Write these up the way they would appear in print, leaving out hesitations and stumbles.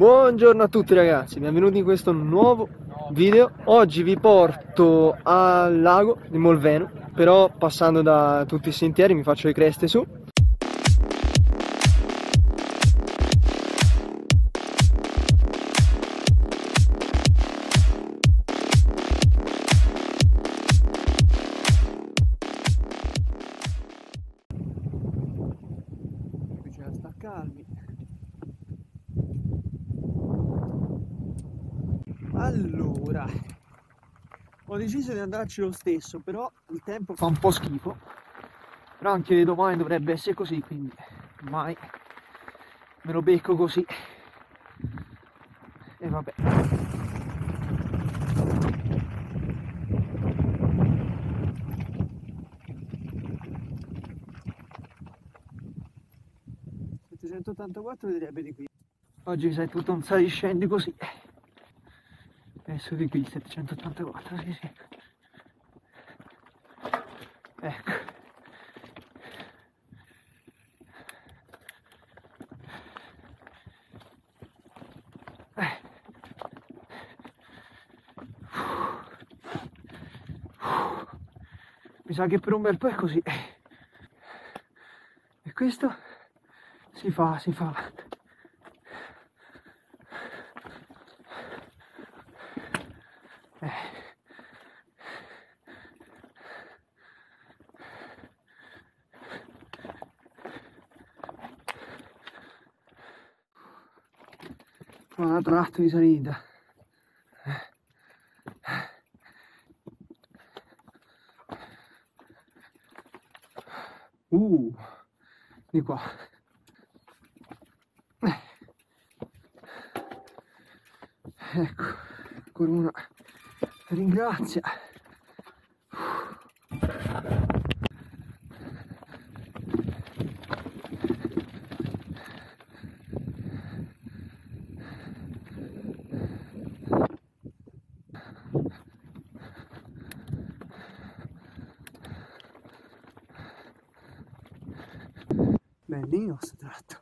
Buongiorno a tutti ragazzi, benvenuti in questo nuovo video. Oggi vi porto al lago di Molveno, però passando da tutti i sentieri mi faccio le creste su. Allora, ho deciso di andarci lo stesso, però il tempo fa un po' schifo, però anche domani dovrebbe essere così, quindi ormai me lo becco così e vabbè. (784) vedrebbe di qui. Oggi mi sa tutto un saliscendi così. Adesso di qui 784, sì. Ecco. Mi sa che per un bel po' è così. E questo si fa. Un altro lato di salita. Di qua. Ecco, ancora una ringrazia. Bellino questo tratto.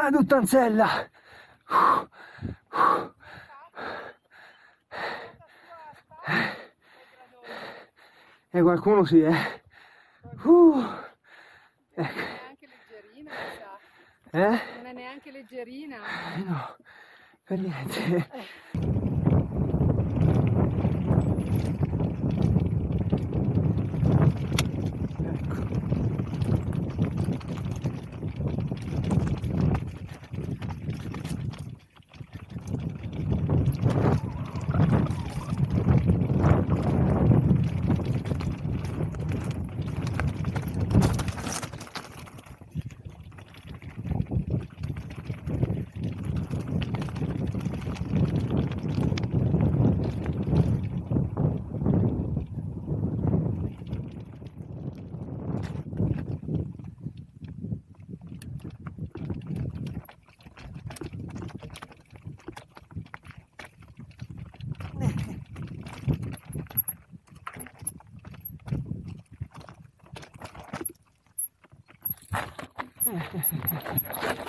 La duttanzella. E qualcuno si è. Non è neanche leggerina, Non è neanche leggerina. No, per niente.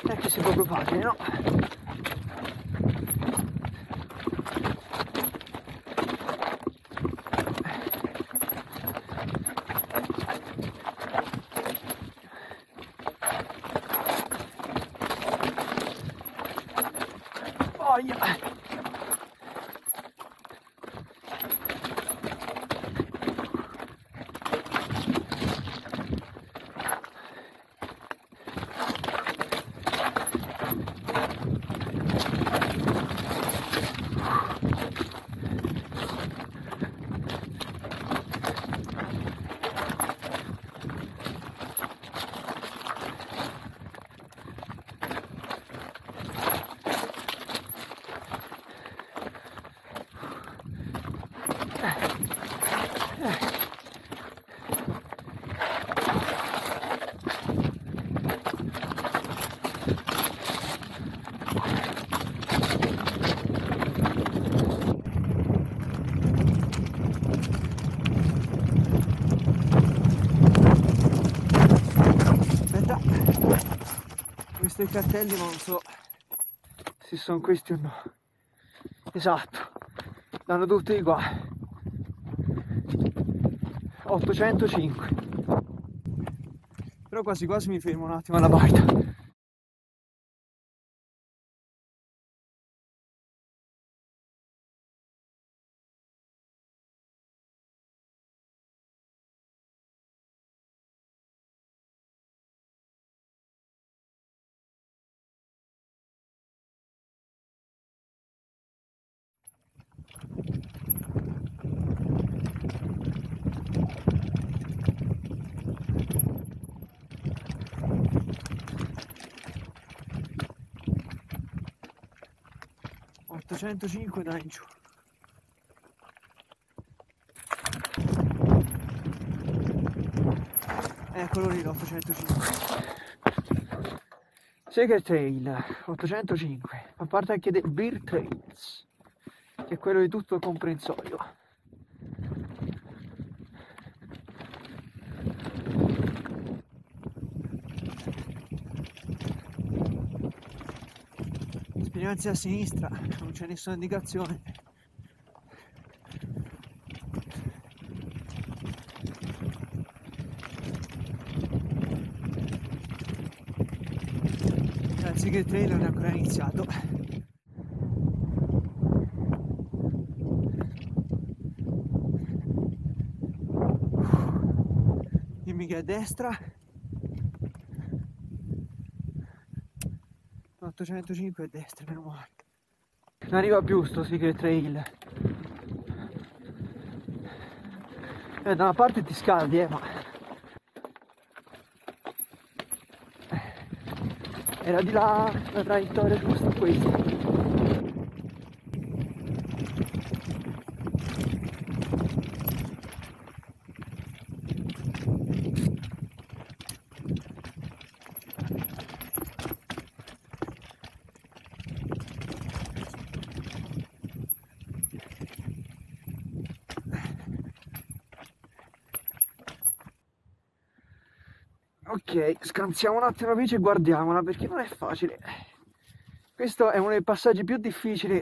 E che si può provare, no? Oh, yeah. visto i cartelli ma non so se sono questi o no. Esatto, l'hanno dovuto di qua. 805. Però quasi quasi mi fermo un attimo alla baita. Da in giù. Eccolo lì l'805. Secret trail 805, fa parte anche del Beer Trails, che è quello di tutto il comprensorio. Anzi a sinistra non c'è nessuna indicazione. Il Secret trail non è ancora iniziato. Dimmi che è a destra. 805 a destra, meno male. Non arriva più sto Secret trail. Da una parte ti scaldi, ma era di là la traiettoria giusta questa. Ok, scansiamo un attimo la bici e guardiamola, perché non è facile. Questo è uno dei passaggi più difficili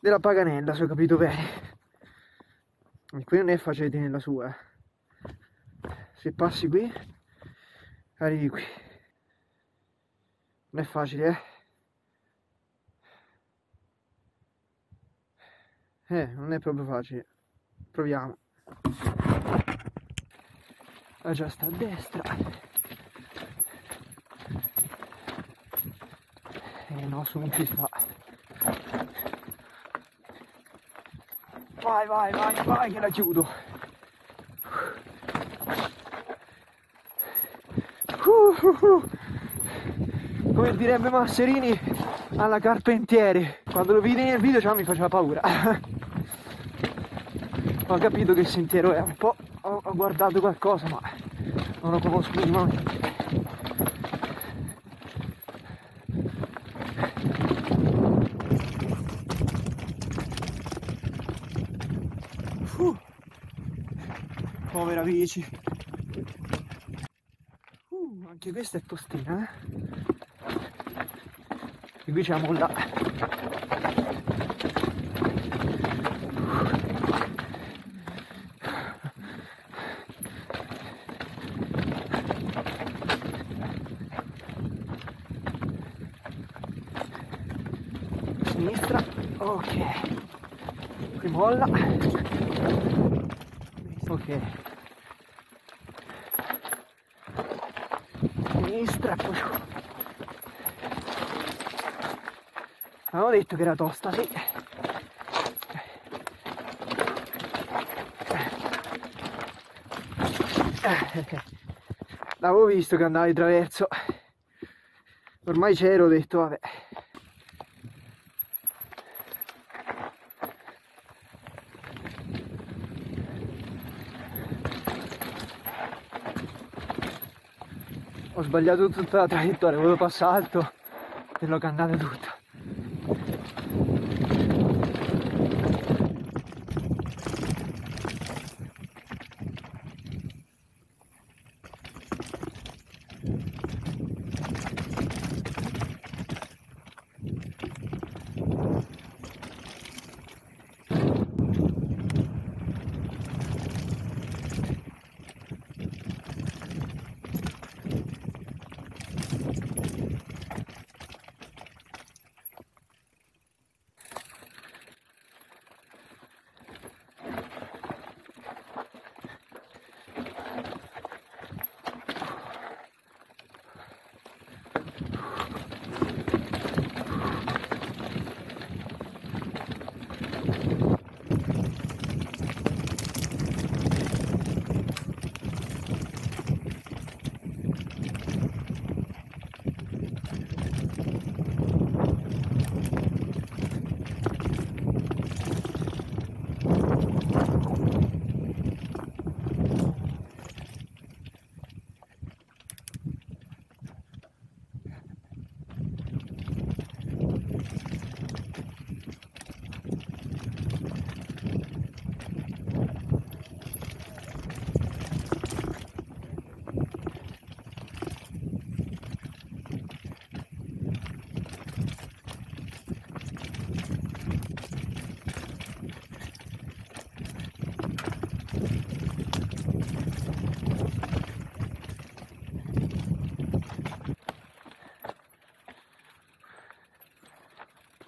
della Paganella, se ho capito bene. E qui non è facile tenerla sua. Se passi qui, arrivi qui. Non è facile, eh? Non è proprio facile. Proviamo. Ah, già sta a destra. No, su non si fa. Vai, vai, vai, vai, che la chiudo. Come direbbe Masserini, alla Carpentiere. Quando lo vidi nel video già mi faceva paura. Ho capito che il sentiero è un po'. Ho guardato qualcosa ma non lo conosco minimamente. Povera bici. Anche questa è tostina, eh? E qui c'è la molla. Molla. Ok, sinistra, poi avevo detto che era tosta, sì. L'avevo visto che andava di traverso, ormai c'ero, ho detto vabbè. Ho sbagliato tutta la traiettoria, volevo passare alto e l'ho cannata tutta.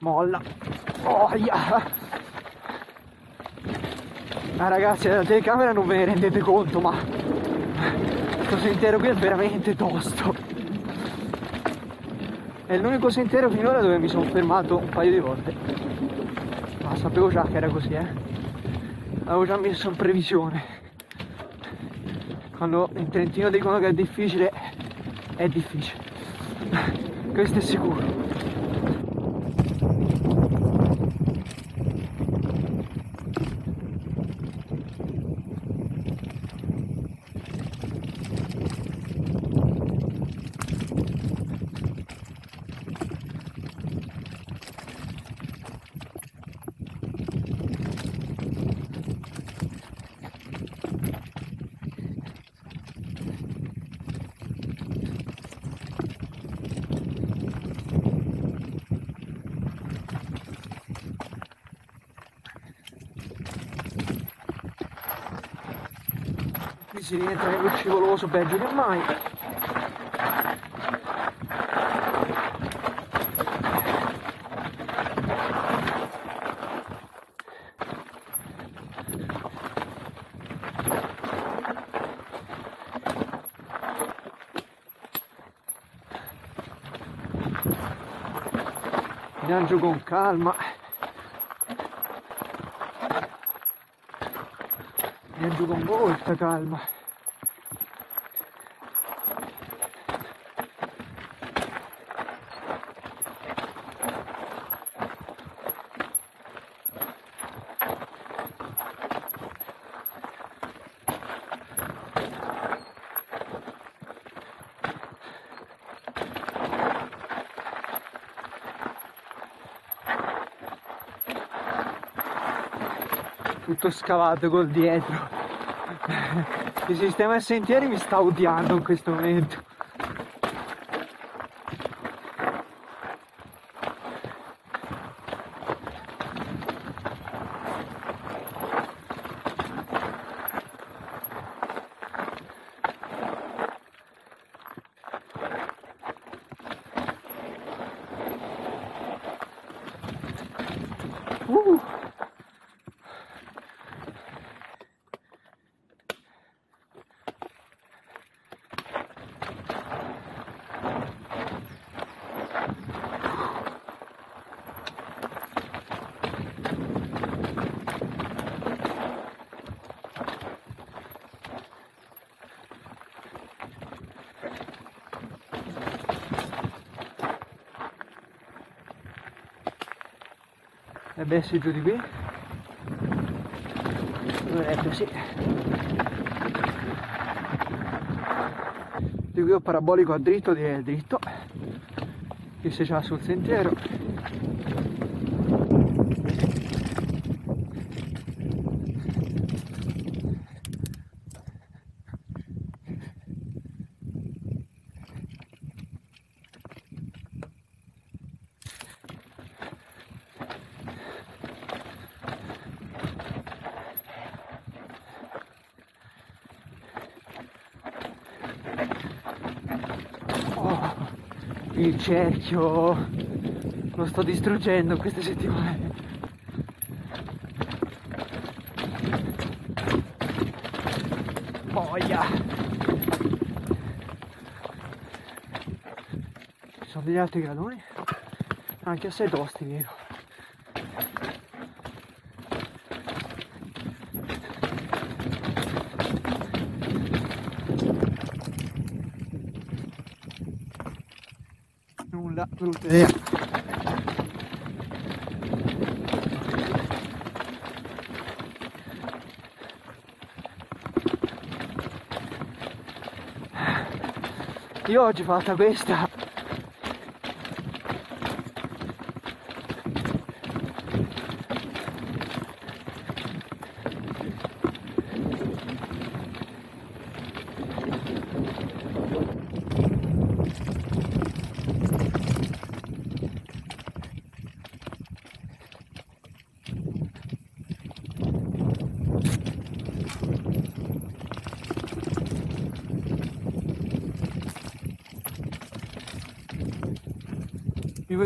molla. Oh, yeah. Ma ragazzi, la telecamera non ve ne rendete conto, ma questo sentiero qui è veramente tosto. È l'unico sentiero finora dove mi sono fermato un paio di volte. Ma sapevo già che era così, Avevo già messo in previsione. Quando in Trentino dicono che è difficile, questo è sicuro. Si rientra nello scivoloso peggio che mai. Andiamo giù con calma, andiamo giù con molta calma. Tutto scavato col dietro. Il sistema sentieri mi sta odiando in questo momento. Dovrebbe essere giù di qui, dovrebbe sì. Di qui ho parabolico a dritto, direi dritto, che si c'ha sul sentiero. Il cerchio lo sto distruggendo queste settimane. Boia! Ci sono degli altri gradoni, anche assai tosti, vero? Brutta idea. Io oggi ho fatta questa.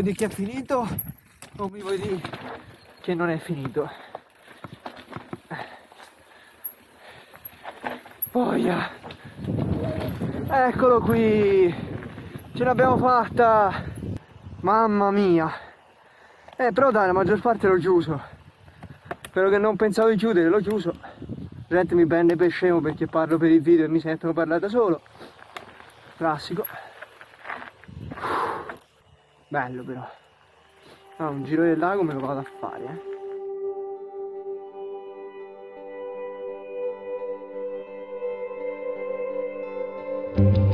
Di chi ha finito non mi vuoi dire che non è finito. Boia, eccolo qui, ce l'abbiamo fatta, mamma mia. Però dai, la maggior parte l'ho chiuso, quello che non pensavo di chiudere l'ho chiuso. Gente, mi prende per scemo perché parlo per il video e mi sentono parlare da solo, classico. Bello però. Ah, un giro del lago me lo vado a fare, eh.